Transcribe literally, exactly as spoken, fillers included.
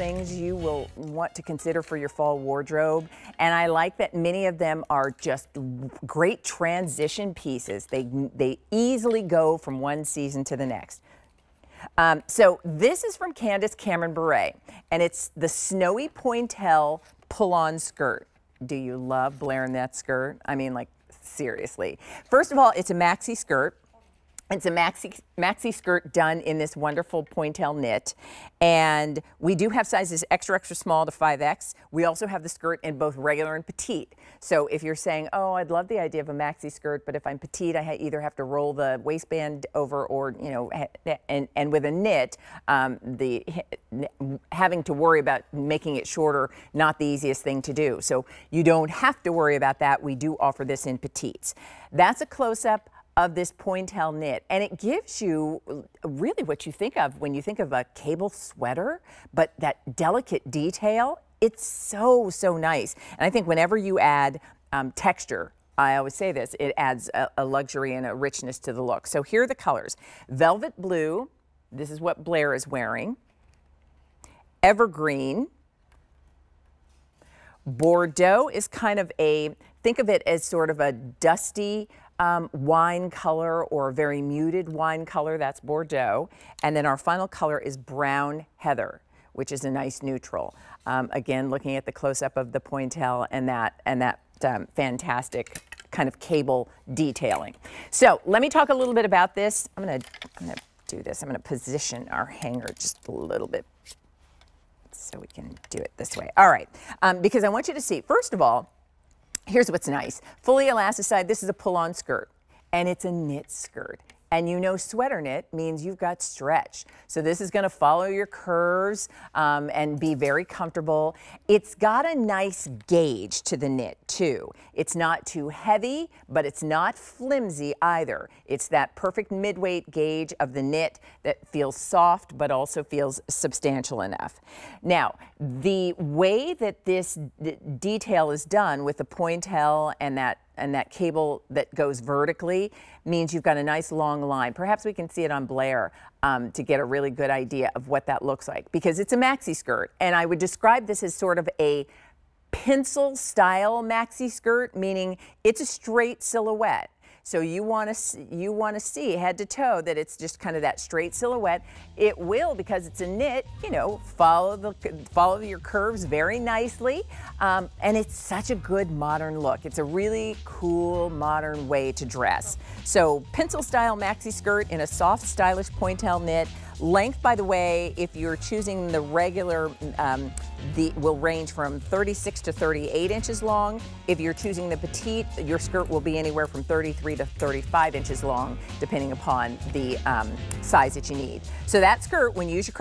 things you will want to consider for your fall wardrobe. And I like that many of them are just great transition pieces. They, they easily go from one season to the next. Um, so this is from Candace Cameron Bure, and it's the snowy Pointelle pull-on skirt. Do you love blaring that skirt? I mean, like, seriously. First of all, it's a maxi skirt. It's a maxi, maxi skirt done in this wonderful Pointelle knit. And we do have sizes extra, extra small to five X. We also have the skirt in both regular and petite. So if you're saying, oh, I'd love the idea of a maxi skirt, but if I'm petite, I either have to roll the waistband over or, you know, and, and with a knit, um, the having to worry about making it shorter, not the easiest thing to do. So you don't have to worry about that. We do offer this in petites. That's a close-up of this Pointelle knit, and it gives you really what you think of when you think of a cable sweater, but that delicate detail, it's so, so nice. And I think whenever you add um, texture, I always say this, it adds a, a luxury and a richness to the look. So here are the colors. Velvet blue, this is what Blair is wearing. Evergreen. Bordeaux is kind of a, think of it as sort of a dusty, Um, wine color or a very muted wine color, that's Bordeaux. And then our final color is brown heather, which is a nice neutral. Um, again, looking at the close-up of the Pointelle and that, and that um, fantastic kind of cable detailing. So let me talk a little bit about this. I'm gonna, I'm gonna do this. I'm gonna position our hanger just a little bit so we can do it this way. All right, um, because I want you to see, first of all, here's what's nice. Fully elasticized, this is a pull-on skirt, and it's a knit skirt. And you know sweater knit means you've got stretch. So this is gonna follow your curves um, and be very comfortable. It's got a nice gauge to the knit too. It's not too heavy, but it's not flimsy either. It's that perfect midweight gauge of the knit that feels soft, but also feels substantial enough. Now, the way that this d detail is done with the Pointelle and that and that cable that goes vertically means you've got a nice long line. Perhaps we can see it on Blair um, to get a really good idea of what that looks like, because it's a maxi skirt. And I would describe this as sort of a pencil style maxi skirt, meaning it's a straight silhouette. So you want to you want to see head to toe that it's just kind of that straight silhouette. It will, because it's a knit, you know, follow the follow your curves very nicely, um, and it's such a good modern look. It's a really cool modern way to dress. So pencil style maxi skirt in a soft, stylish Pointelle knit. Length, by the way, if you're choosing the regular, um, the will range from thirty-six to thirty-eight inches long. If you're choosing the petite, your skirt will be anywhere from thirty-three to thirty-five inches long, depending upon the um, size that you need. So that skirt, when you use your credit